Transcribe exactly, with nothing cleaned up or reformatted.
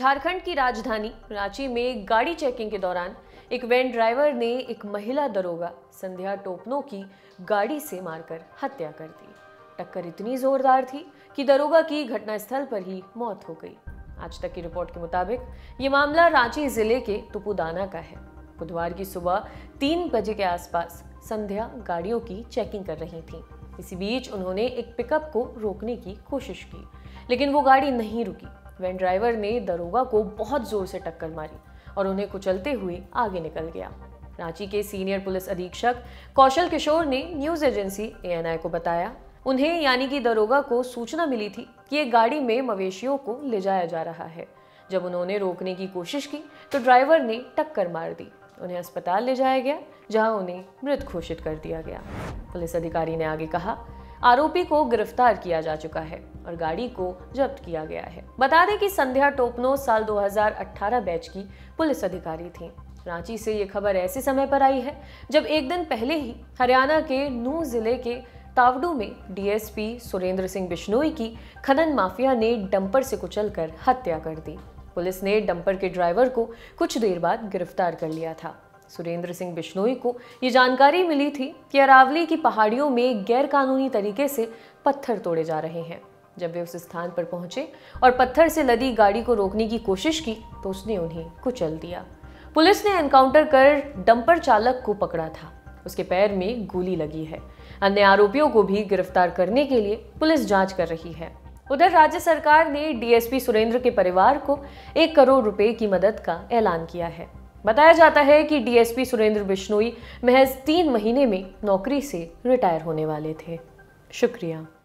झारखंड की राजधानी रांची में गाड़ी चेकिंग के दौरान एक वैन ड्राइवर ने एक महिला दरोगा संध्या टोपनो की गाड़ी से मारकर हत्या कर दी। टक्कर इतनी जोरदार थी कि दरोगा की घटनास्थल पर ही मौत हो गई। आज तक की रिपोर्ट के मुताबिक ये मामला रांची जिले के तुपुदाना का है। बुधवार की सुबह तीन बजे के आसपास संध्या गाड़ियों की चेकिंग कर रही थी। इसी बीच उन्होंने एक पिकअप को रोकने की कोशिश की, लेकिन वो गाड़ी नहीं रुकी। वैन ड्राइवर ने दरोगा को बहुत जोर से टक्कर मारी और उन्हें कुचलते हुए आगे निकल गया। रांची के सीनियर पुलिस अधीक्षक कौशल किशोर ने news agency A N I को बताया, उन्हें यानी कि दरोगा को सूचना मिली थी कि ये गाड़ी में मवेशियों को ले जाया जा रहा है। जब उन्होंने रोकने की कोशिश की तो ड्राइवर ने टक्कर मार दी। उन्हें अस्पताल ले जाया गया, जहां उन्हें मृत घोषित कर दिया गया। पुलिस अधिकारी ने आगे कहा, आरोपी को गिरफ्तार किया जा चुका है और गाड़ी को जब्त किया गया है। बता दें कि संध्या टोपनो साल दो हज़ार अठारह बैच की पुलिस अधिकारी थी। रांची से ये खबर ऐसे समय पर आई है जब एक दिन पहले ही हरियाणा के नूंह जिले के तावडू में D S P Surender Singh Bishnoi की खनन माफिया ने डंपर से कुचलकर हत्या कर दी। पुलिस ने डंपर के ड्राइवर को कुछ देर बाद गिरफ्तार कर लिया था। सुरेंद्र सिंह बिश्नोई को ये जानकारी मिली थी कि अरावली की पहाड़ियों में गैरकानूनी तरीके से पत्थर तोड़े जा रहे हैं। जब वे उस स्थान पर पहुंचे और पत्थर से लदी गाड़ी को रोकने की कोशिश की तो उसने उन्हें कुचल दिया। पुलिस ने एनकाउंटर कर डंपर चालक को पकड़ा था। उसके पैर में गोली लगी है। अन्य आरोपियों को भी गिरफ्तार करने के लिए पुलिस जाँच कर रही है। उधर राज्य सरकार ने डी एस पी सुरेंद्र के परिवार को एक करोड़ रुपए की मदद का ऐलान किया है। बताया जाता है कि D S P Surender Bishnoi महज तीन महीने में नौकरी से रिटायर होने वाले थे। शुक्रिया।